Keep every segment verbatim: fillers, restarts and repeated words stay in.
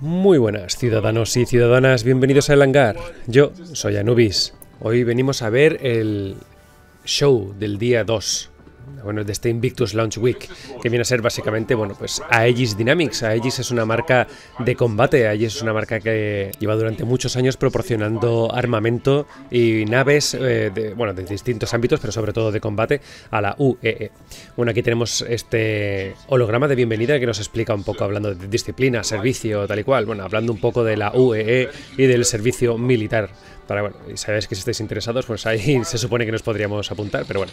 Muy buenas ciudadanos y ciudadanas, bienvenidos a El Hangar. Yo soy Anubis. Hoy venimos a ver el show del día dos. Bueno, de este Invictus Launch Week, que viene a ser básicamente, bueno, pues Aegis Dynamics. Aegis es una marca de combate, Aegis es una marca que lleva durante muchos años proporcionando armamento y naves, eh, de, bueno, de distintos ámbitos, pero sobre todo de combate, a la U E E. Bueno, aquí tenemos este holograma de bienvenida que nos explica un poco, hablando de disciplina, servicio, tal y cual, bueno, hablando un poco de la U E E y del servicio militar. Para, bueno, y sabéis que si estáis interesados, pues ahí se supone que nos podríamos apuntar, pero bueno.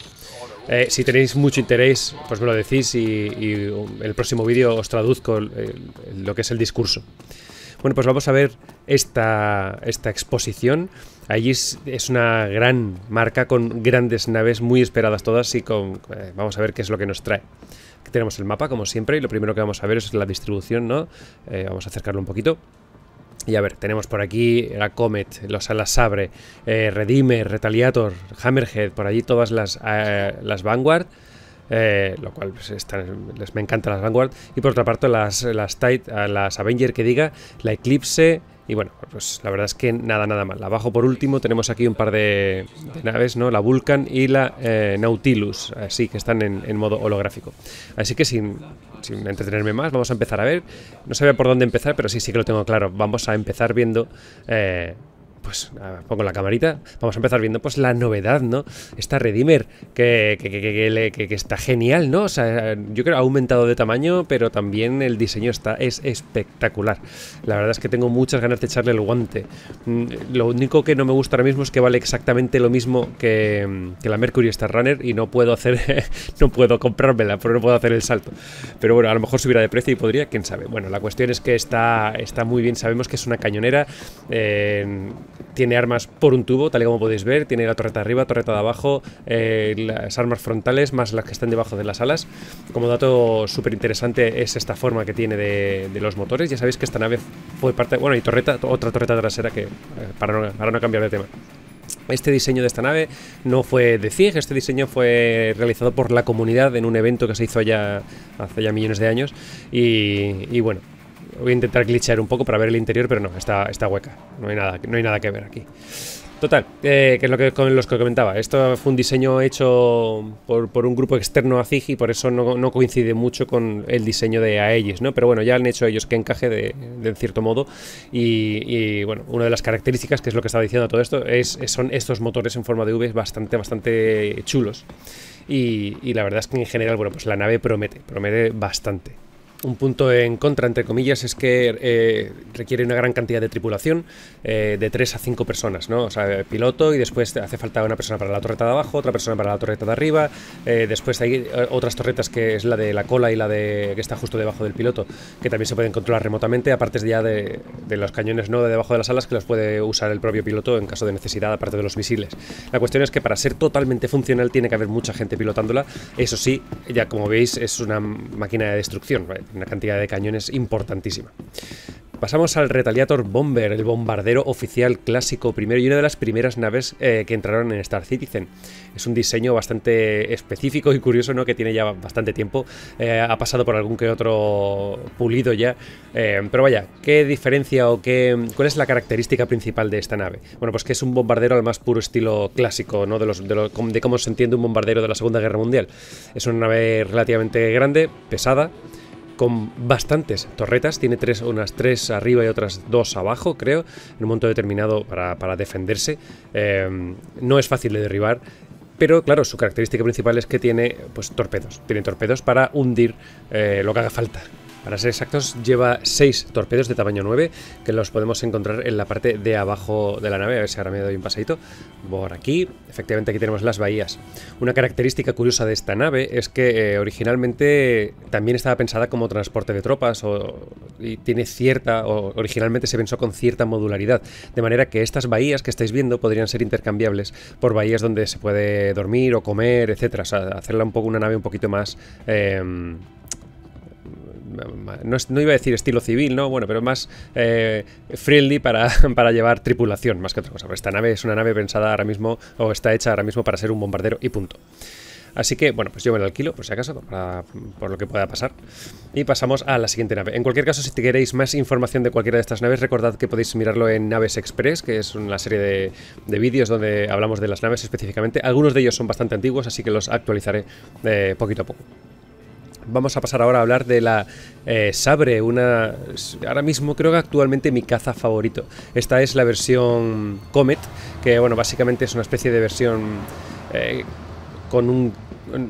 Eh, si tenéis mucho interés, pues me lo decís y, y el próximo vídeo os traduzco el, el, lo que es el discurso. Bueno, pues vamos a ver esta, esta exposición. Allí es, es una gran marca con grandes naves muy esperadas todas y con, eh, vamos a ver qué es lo que nos trae. Aquí tenemos el mapa, como siempre, y lo primero que vamos a ver es la distribución, ¿no? Eh, vamos a acercarlo un poquito. Y a ver, tenemos por aquí la Comet, los Alasabre, eh, Redeemer, Retaliator, Hammerhead, por allí todas las, eh, las Vanguard, eh, lo cual pues, están, les me encantan las Vanguard. Y por otra parte las, las Titan, las Avenger que diga, la Eclipse. Y bueno, pues la verdad es que nada, nada mal. Abajo por último tenemos aquí un par de, de naves, ¿no? La Vulcan y la eh, Nautilus, así que están en, en modo holográfico. Así que sin, sin entretenerme más, vamos a empezar a ver. No sabía por dónde empezar, pero sí, sí que lo tengo claro. Vamos a empezar viendo... Eh, pues pongo la camarita, vamos a empezar viendo pues la novedad, ¿no? Esta Redeemer, que, que, que, que, que, que está genial, ¿no? O sea, yo creo que ha aumentado de tamaño, pero también el diseño está, es espectacular. La verdad es que tengo muchas ganas de echarle el guante. Lo único que no me gusta ahora mismo es que vale exactamente lo mismo que, que la Mercury Star Runner y no puedo hacer, no puedo comprármela, pero no puedo hacer el salto. Pero bueno, a lo mejor subirá de precio y podría, quién sabe. Bueno, la cuestión es que está, está muy bien, sabemos que es una cañonera, eh, tiene armas por un tubo, tal y como podéis ver. Tiene la torreta de arriba, torreta de abajo, eh, las armas frontales, más las que están debajo de las alas. Como dato súper interesante es esta forma que tiene de, de los motores. Ya sabéis que esta nave fue parte... Bueno, y torreta, otra torreta trasera que eh, para, no, para no cambiar de tema. Este diseño de esta nave no fue de C I G, este diseño fue realizado por la comunidad en un evento que se hizo allá hace ya millones de años. Y, y bueno... Voy a intentar glitchear un poco para ver el interior, pero no, está, está hueca. No hay nada, no hay nada que ver aquí. Total, eh, que es lo que con los que comentaba. Esto fue un diseño hecho por, por un grupo externo a C I G y por eso no, no coincide mucho con el diseño de Aegis, ¿no? Pero bueno, ya han hecho ellos que encaje de, de cierto modo. Y, y bueno, una de las características, que es lo que estaba diciendo todo esto, es, son estos motores en forma de V bastante, bastante chulos. Y, y la verdad es que en general, bueno, pues la nave promete, promete bastante. Un punto en contra, entre comillas, es que eh, requiere una gran cantidad de tripulación, eh, de tres a cinco personas, ¿no? O sea, piloto, y después hace falta una persona para la torreta de abajo, otra persona para la torreta de arriba, eh, después hay otras torretas que es la de la cola y la de que está justo debajo del piloto, que también se pueden controlar remotamente, aparte ya de, de los cañones, ¿no? De debajo de las alas, que los puede usar el propio piloto en caso de necesidad, aparte de los misiles. La cuestión es que para ser totalmente funcional tiene que haber mucha gente pilotándola. Eso sí, ya como veis, es una máquina de destrucción, ¿vale? Una cantidad de cañones importantísima. Pasamos al Retaliator Bomber, el bombardero oficial clásico primero y una de las primeras naves eh, que entraron en Star Citizen. Es un diseño bastante específico y curioso, ¿no? Que tiene ya bastante tiempo, eh, ha pasado por algún que otro pulido ya, eh, pero vaya, ¿qué diferencia o qué, cuál es la característica principal de esta nave? Bueno, pues que es un bombardero al más puro estilo clásico, ¿no? De, los, de, lo, de cómo se entiende un bombardero de la Segunda Guerra Mundial. Es una nave relativamente grande, pesada, con bastantes torretas, tiene tres, unas tres arriba y otras dos abajo, creo, en un momento determinado para, para defenderse. Eh, no es fácil de derribar, pero claro, su característica principal es que tiene pues torpedos, tiene torpedos para hundir eh, lo que haga falta. Para ser exactos, lleva seis torpedos de tamaño nueve, que los podemos encontrar en la parte de abajo de la nave. A ver si ahora me doy un paseito por aquí. Efectivamente, aquí tenemos las bahías. Una característica curiosa de esta nave es que eh, originalmente también estaba pensada como transporte de tropas o, y tiene cierta, o originalmente se pensó con cierta modularidad, de manera que estas bahías que estáis viendo podrían ser intercambiables por bahías donde se puede dormir o comer, etcétera. O sea, hacerla un poco una nave un poquito más... Eh, No, no iba a decir estilo civil, ¿no? Bueno, pero más eh, friendly para, para llevar tripulación, más que otra cosa. Pero esta nave es una nave pensada ahora mismo, o está hecha ahora mismo para ser un bombardero y punto. Así que, bueno, pues yo me lo alquilo, por si acaso, para, por lo que pueda pasar. Y pasamos a la siguiente nave. En cualquier caso, si queréis más información de cualquiera de estas naves, recordad que podéis mirarlo en Naves Express, que es una serie de, de vídeos donde hablamos de las naves específicamente. Algunos de ellos son bastante antiguos, así que los actualizaré eh, poquito a poco. Vamos a pasar ahora a hablar de la eh, Sabre, una, ahora mismo creo que actualmente mi caza favorito. Esta es la versión Comet, que bueno, básicamente es una especie de versión eh, con un...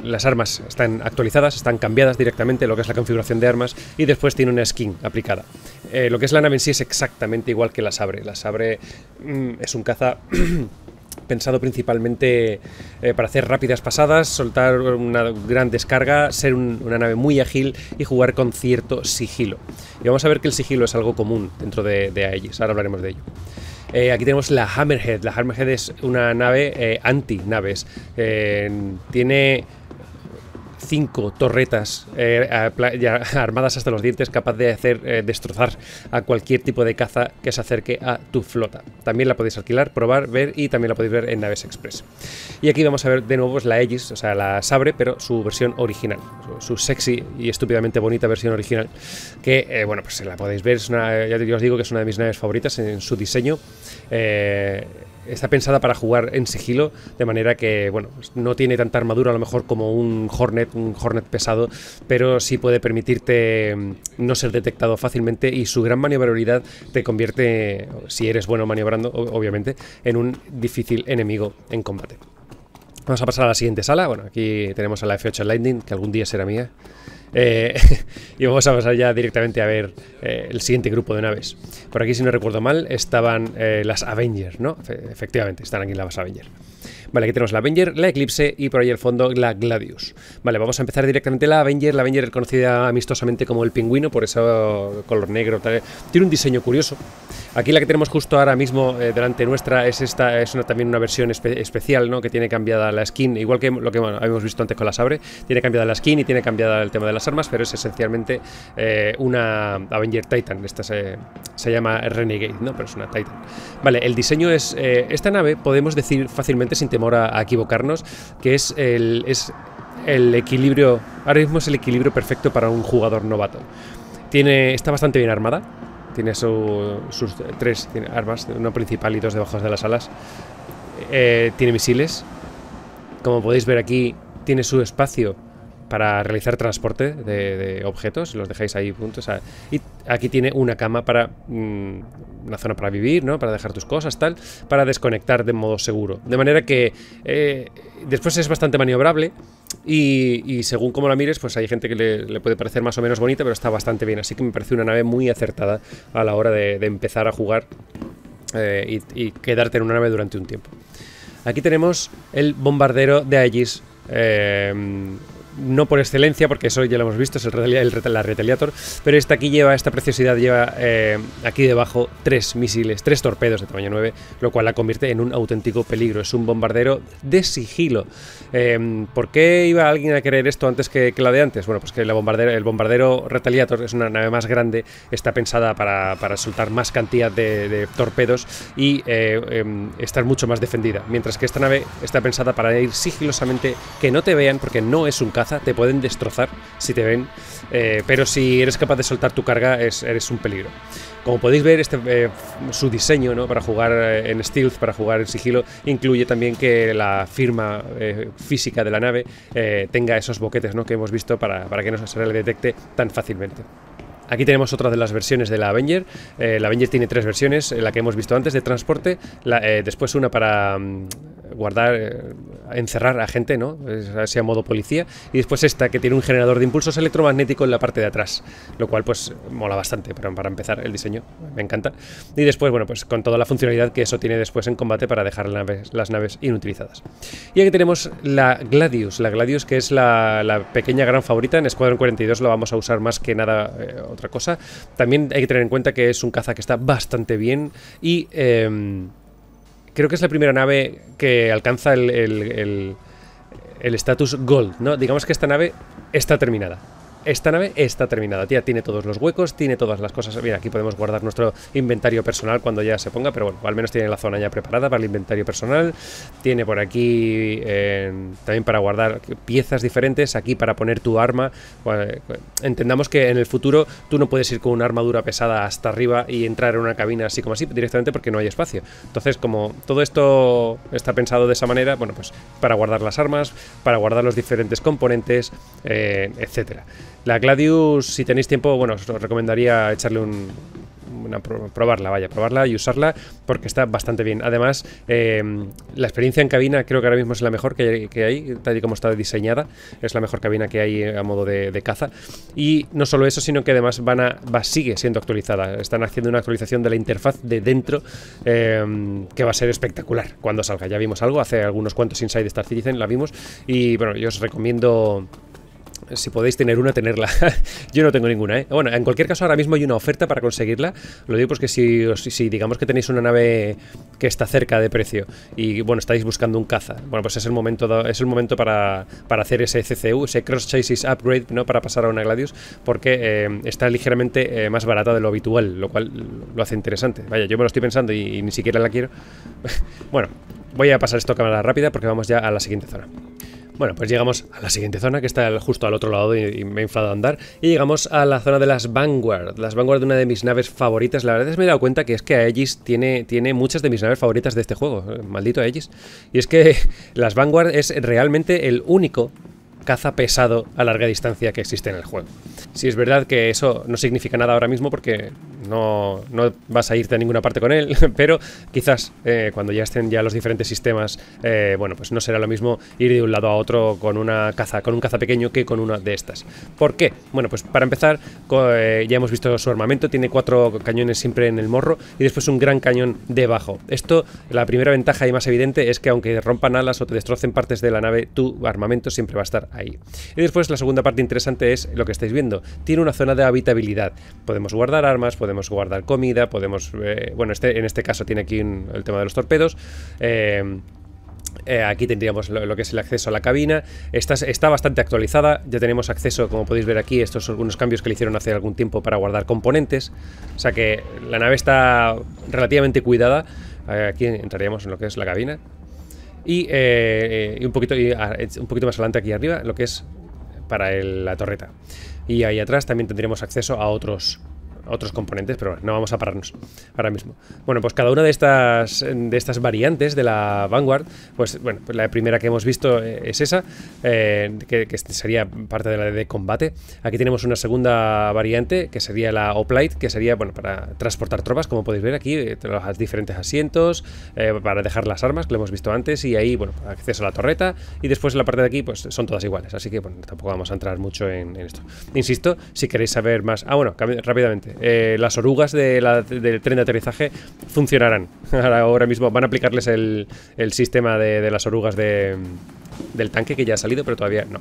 Las armas están actualizadas, están cambiadas directamente, lo que es la configuración de armas, y después tiene una skin aplicada. Eh, lo que es la nave en sí es exactamente igual que la Sabre. La Sabre mm, es un caza... pensado principalmente eh, para hacer rápidas pasadas, soltar una gran descarga, ser un, una nave muy ágil y jugar con cierto sigilo. Y vamos a ver que el sigilo es algo común dentro de, de Aegis, ahora hablaremos de ello. Eh, aquí tenemos la Hammerhead. La Hammerhead es una nave eh, anti-naves, eh, tiene... cinco torretas eh, ya armadas hasta los dientes, capaz de hacer eh, destrozar a cualquier tipo de caza que se acerque a tu flota. También la podéis alquilar, probar, ver, y también la podéis ver en Naves Express. Y aquí vamos a ver de nuevo pues, la Aegis, o sea, la Sabre, pero su versión original, su, su sexy y estúpidamente bonita versión original, que, eh, bueno, pues la podéis ver, es una, ya os digo que es una de mis naves favoritas en, en su diseño. Eh... Está pensada para jugar en sigilo, de manera que, bueno, no tiene tanta armadura a lo mejor como un Hornet, un Hornet pesado, pero sí puede permitirte no ser detectado fácilmente, y su gran maniobrabilidad te convierte, si eres bueno maniobrando, obviamente, en un difícil enemigo en combate. Vamos a pasar a la siguiente sala. Bueno, aquí tenemos a la F ocho Lightning, que algún día será mía. Eh, y vamos a pasar ya directamente a ver eh, el siguiente grupo de naves. Por aquí, si no recuerdo mal, estaban eh, las Avenger, ¿no? Fe- efectivamente, están aquí las Avenger. Vale, aquí tenemos la Avenger, la Eclipse y por ahí al fondo la Gladius. Vale, vamos a empezar directamente la Avenger. La Avenger, conocida amistosamente como el pingüino, por eso color negro, tal. Tiene un diseño curioso. Aquí la que tenemos justo ahora mismo eh, delante nuestra es esta, es una, también una versión espe especial, ¿no? Que tiene cambiada la skin, igual que lo que bueno, habíamos visto antes con la Sabre. Tiene cambiada la skin y tiene cambiada el tema de las armas, pero es esencialmente eh, una Avenger Titan. Esta se, se llama Renegade, ¿no? Pero es una Titan. Vale, el diseño es... Eh, esta nave podemos decir fácilmente, sin temor a, a equivocarnos, que es el, es el equilibrio... Ahora mismo es el equilibrio perfecto para un jugador novato. Tiene, está bastante bien armada. Tiene su, sus tres tiene armas, una principal y dos debajo de las alas. Eh, tiene misiles. Como podéis ver aquí, tiene su espacio para realizar transporte de, de objetos. Los dejáis ahí, punto. O sea, y aquí tiene una cama para... Mmm, una zona para vivir, ¿no? Para dejar tus cosas, tal. Para desconectar de modo seguro. De manera que... Eh, después es bastante maniobrable. Y, y según como la mires, pues hay gente que le, le puede parecer más o menos bonita, pero está bastante bien. Así que me parece una nave muy acertada a la hora de, de empezar a jugar eh, y, y quedarte en una nave durante un tiempo. Aquí tenemos el bombardero de Aegis. Eh... No por excelencia, porque eso ya lo hemos visto, es el, el, la Retaliator, pero esta aquí lleva, esta preciosidad lleva eh, aquí debajo tres misiles, tres torpedos de tamaño nueve, lo cual la convierte en un auténtico peligro. Es un bombardero de sigilo. Eh, ¿Por qué iba alguien a querer esto antes que, que la de antes? Bueno, pues que la bombardero, el bombardero Retaliator es una nave más grande, está pensada para, para soltar más cantidad de, de torpedos y eh, eh, estar mucho más defendida, mientras que esta nave está pensada para ir sigilosamente, que no te vean, porque no es un caso. Te pueden destrozar si te ven, eh, pero si eres capaz de soltar tu carga es, eres un peligro. Como podéis ver, este, eh, su diseño, ¿no? Para jugar en stealth, para jugar en sigilo, incluye también que la firma eh, física de la nave eh, tenga esos boquetes, ¿no? Que hemos visto para, para que no se le detecte tan fácilmente. Aquí tenemos otra de las versiones de la Avenger. eh, La Avenger tiene tres versiones, la que hemos visto antes de transporte, la, eh, después una para um, guardar, eh, encerrar a gente, ¿no? Sea modo policía, y después esta que tiene un generador de impulsos electromagnético en la parte de atrás, lo cual pues mola bastante, pero para empezar el diseño me encanta. Y después, bueno, pues con toda la funcionalidad que eso tiene después en combate para dejar las naves, las naves inutilizadas. Y aquí tenemos la Gladius, la Gladius que es la, la pequeña gran favorita. En Squadron cuarenta y dos la vamos a usar más que nada eh, otra cosa. También hay que tener en cuenta que es un caza que está bastante bien y eh, creo que es la primera nave que alcanza el estatus el, el, el Gold, ¿no? Digamos que esta nave está terminada. Esta nave está terminada, tía, tiene todos los huecos, tiene todas las cosas. Mira, aquí podemos guardar nuestro inventario personal cuando ya se ponga, pero bueno, al menos tiene la zona ya preparada para el inventario personal. Tiene por aquí eh, también para guardar piezas diferentes, aquí para poner tu arma. Entendamos que en el futuro tú no puedes ir con una armadura pesada hasta arriba y entrar en una cabina así como así, directamente porque no hay espacio. Entonces, como todo esto está pensado de esa manera, bueno, pues para guardar las armas, para guardar los diferentes componentes, eh, etcétera. La Gladius, si tenéis tiempo, bueno, os recomendaría echarle un... Una, probarla, vaya, probarla y usarla porque está bastante bien. Además, eh, la experiencia en cabina creo que ahora mismo es la mejor que hay, que hay, tal y como está diseñada. Es la mejor cabina que hay a modo de, de caza. Y no solo eso, sino que además van a, va, sigue siendo actualizada. Están haciendo una actualización de la interfaz de dentro eh, que va a ser espectacular cuando salga. Ya vimos algo, hace algunos cuantos Inside Star Citizen la vimos y bueno, yo os recomiendo... Si podéis tener una, tenerla. Yo no tengo ninguna, ¿eh? Bueno, en cualquier caso, ahora mismo hay una oferta para conseguirla. Lo digo porque si, si digamos que tenéis una nave que está cerca de precio y, bueno, estáis buscando un caza, bueno, pues es el momento, es el momento para, para hacer ese C C U, ese Cross Chassis Upgrade, ¿no? Para pasar a una Gladius, porque eh, está ligeramente eh, más barata de lo habitual, lo cual lo hace interesante. Vaya, yo me lo estoy pensando y, y ni siquiera la quiero. Bueno, voy a pasar esto a cámara rápida porque vamos ya a la siguiente zona. Bueno, pues llegamos a la siguiente zona, que está justo al otro lado y me he enfadado de andar. Y llegamos a la zona de las Vanguard. Las Vanguard de una de mis naves favoritas. La verdad es que me he dado cuenta que es que Aegis tiene, tiene muchas de mis naves favoritas de este juego. Maldito Aegis. Y es que las Vanguard es realmente el único caza pesado a larga distancia que existe en el juego. Sí, es verdad que eso no significa nada ahora mismo porque no, no vas a irte a ninguna parte con él, pero quizás eh, cuando ya estén ya los diferentes sistemas, eh, bueno, pues no será lo mismo ir de un lado a otro con una caza, con un caza pequeño que con una de estas. ¿Por qué? Bueno, pues para empezar, eh, ya hemos visto su armamento, tiene cuatro cañones siempre en el morro y después un gran cañón debajo. Esto, la primera ventaja y más evidente es que aunque rompan alas o te destrocen partes de la nave, tu armamento siempre va a estar ahí. Y después la segunda parte interesante es lo que estáis viendo. Tiene una zona de habitabilidad. Podemos guardar armas, podemos guardar comida, podemos... Eh, bueno, este, en este caso tiene aquí un, el tema de los torpedos. Eh... Eh, aquí tendríamos lo, lo que es el acceso a la cabina. Esta, está bastante actualizada. Ya tenemos acceso, como podéis ver aquí, estos son algunos cambios que le hicieron hace algún tiempo para guardar componentes. O sea que la nave está relativamente cuidada. eh, Aquí entraríamos en lo que es la cabina. Y, eh, y, un, poquito, y a, un poquito más adelante aquí arriba, lo que es para el, la torreta. Y ahí atrás también tendríamos acceso a otros otros componentes, pero bueno, no vamos a pararnos ahora mismo. Bueno, pues cada una de estas de estas variantes de la Vanguard, pues bueno, pues la primera que hemos visto es esa, eh, que, que sería parte de la de combate. Aquí tenemos una segunda variante, que sería la Hoplite, que sería, bueno, para transportar tropas, como podéis ver aquí, los diferentes asientos, eh, para dejar las armas, que lo hemos visto antes, y ahí, bueno, acceso a la torreta, y después en la parte de aquí, pues son todas iguales, así que, bueno, tampoco vamos a entrar mucho en, en esto. Insisto, si queréis saber más... Ah, bueno, rápidamente. Eh, las orugas de la, del tren de aterrizaje funcionarán. Ahora mismo van a aplicarles el, el sistema de, de las orugas de, del tanque que ya ha salido, pero todavía no.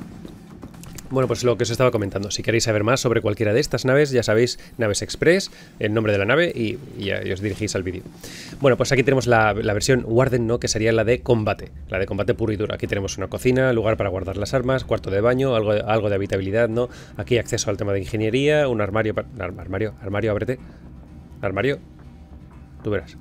Bueno, pues lo que os estaba comentando, si queréis saber más sobre cualquiera de estas naves, ya sabéis, Naves Express, el nombre de la nave y, y, ya, y os dirigís al vídeo. Bueno, pues aquí tenemos la, la versión Warden, ¿no? Que sería la de combate, la de combate puro y duro. Aquí tenemos una cocina, lugar para guardar las armas, cuarto de baño, algo, algo de habitabilidad, ¿no? Aquí acceso al tema de ingeniería, un armario, para, armario, armario, ábrete, armario, tú verás.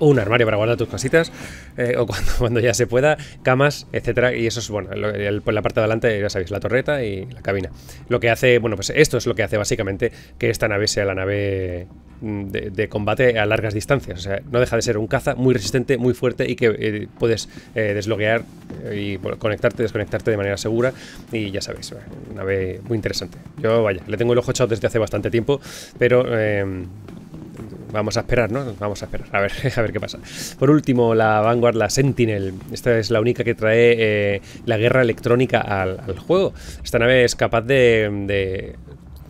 Un armario para guardar tus cositas, eh, o cuando, cuando ya se pueda, camas, etcétera. Y eso es, bueno, el, el, la parte de adelante, ya sabéis, la torreta y la cabina. Lo que hace, bueno, pues esto es lo que hace básicamente que esta nave sea la nave de, de combate a largas distancias. O sea, no deja de ser un caza muy resistente, muy fuerte y que eh, puedes eh, desbloquear y bueno, conectarte, desconectarte de manera segura. Y ya sabéis, bueno, una nave muy interesante. Yo, vaya, le tengo el ojo echado desde hace bastante tiempo, pero... Eh, Vamos a esperar, ¿no? Vamos a esperar, a ver, a ver qué pasa. Por último, la Vanguard, la Sentinel. Esta es la única que trae eh, la guerra electrónica al, al juego. Esta nave es capaz de... de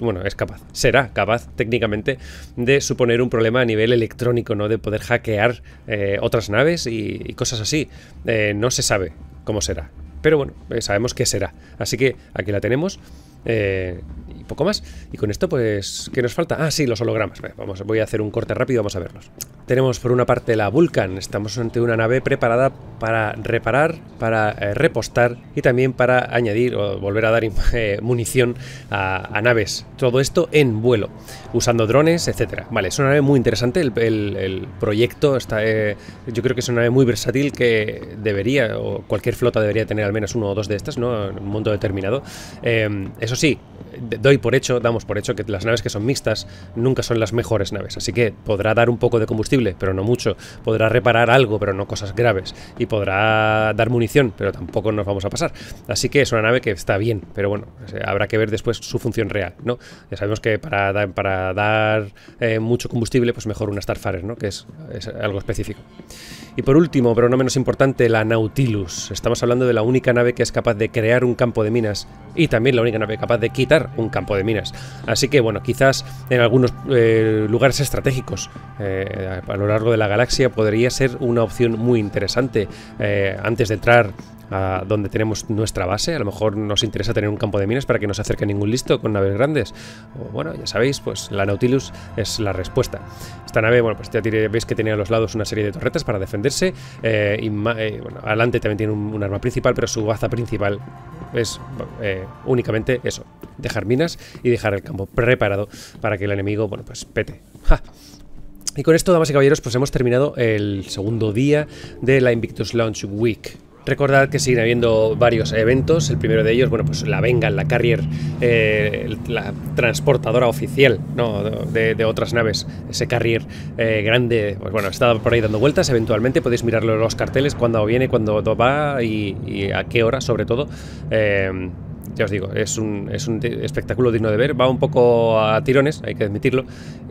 bueno, es capaz, será capaz técnicamente de suponer un problema a nivel electrónico, ¿no? De poder hackear eh, otras naves y, y cosas así. Eh, no se sabe cómo será, pero bueno, eh, sabemos qué será. Así que aquí la tenemos. Eh, y poco más. Y con esto, pues, ¿qué nos falta? Ah, sí, los hologramas. Vamos, voy a hacer un corte rápido y vamos a verlos. Tenemos por una parte la Vulcan. Estamos ante una nave preparada para reparar, para eh, repostar y también para añadir o volver a dar eh, munición a, a naves. Todo esto en vuelo, usando drones, etcétera. Vale, es una nave muy interesante el, el, el proyecto. Está, eh, yo creo que es una nave muy versátil que debería, o cualquier flota debería tener al menos uno o dos de estas, ¿no? En un momento determinado. Eh, eso sí, doy por hecho, damos por hecho que las naves que son mixtas nunca son las mejores naves. Así que podrá dar un poco de combustible, pero no mucho, podrá reparar algo pero no cosas graves, y podrá dar munición, pero tampoco nos vamos a pasar. Así que es una nave que está bien, pero bueno, habrá que ver después su función real, ¿no? Ya sabemos que para dar, para dar eh, mucho combustible, pues mejor una Starfarer, ¿no? Que es, es algo específico. Y por último, pero no menos importante, la Nautilus. Estamos hablando de la única nave que es capaz de crear un campo de minas y también la única nave capaz de quitar un campo de minas. Así que bueno, quizás en algunos eh, lugares estratégicos eh, a lo largo de la galaxia podría ser una opción muy interesante. Eh, antes de entrar a donde tenemos nuestra base, a lo mejor nos interesa tener un campo de minas para que no se acerque ningún listo con naves grandes. O, bueno, ya sabéis, pues la Nautilus es la respuesta. Esta nave, bueno, pues ya tiene, veis que tiene a los lados una serie de torretas para defenderse. Eh, y eh, bueno, adelante también tiene un, un arma principal, pero su baza principal es eh, únicamente eso, dejar minas y dejar el campo preparado para que el enemigo, bueno, pues pete. ¡Ja! Y con esto, damas y caballeros, pues hemos terminado el segundo día de la Invictus Launch Week. Recordad que siguen habiendo varios eventos. El primero de ellos, bueno, pues la Vanguard, la Carrier, eh, la transportadora oficial, ¿no? de, de otras naves, ese Carrier eh, grande, pues bueno, está por ahí dando vueltas. Eventualmente podéis mirar los carteles, cuándo viene, cuándo va y, y a qué hora, sobre todo. Eh, Ya os digo, es un, es un espectáculo digno de ver. Va un poco a tirones, hay que admitirlo.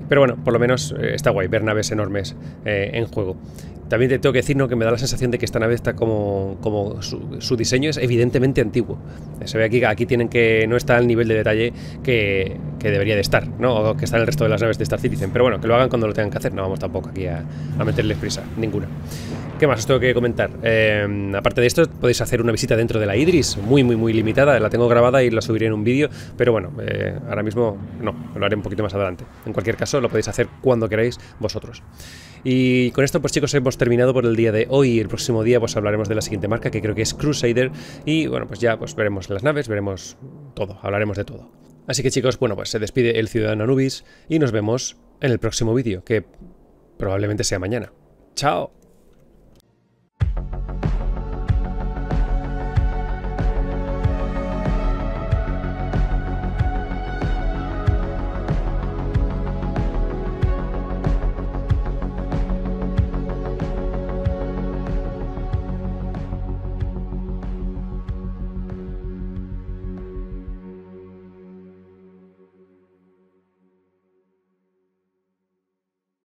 Pero bueno, por lo menos eh, está guay ver naves enormes eh, en juego. También te tengo que decir, ¿no?, que me da la sensación de que esta nave está como... como su, su diseño es evidentemente antiguo. Se ve aquí, aquí tienen que... no está al nivel de detalle que, que debería de estar, ¿no? O que está en el resto de las naves de Star Citizen. Pero bueno, que lo hagan cuando lo tengan que hacer. No vamos tampoco aquí a, a meterles prisa ninguna. ¿Qué más os tengo que comentar? Eh, aparte de esto, podéis hacer una visita dentro de la Idris, muy, muy, muy limitada. La tengo grabada y la subiré en un vídeo, pero bueno, eh, ahora mismo no, lo haré un poquito más adelante. En cualquier caso, lo podéis hacer cuando queráis vosotros. Y con esto, pues chicos, hemos terminado por el día de hoy. El próximo día, pues hablaremos de la siguiente marca, que creo que es Crusader, y bueno, pues ya pues veremos las naves, veremos todo, hablaremos de todo. Así que chicos, bueno, pues se despide el ciudadano Anubis y nos vemos en el próximo vídeo, que probablemente sea mañana. ¡Chao!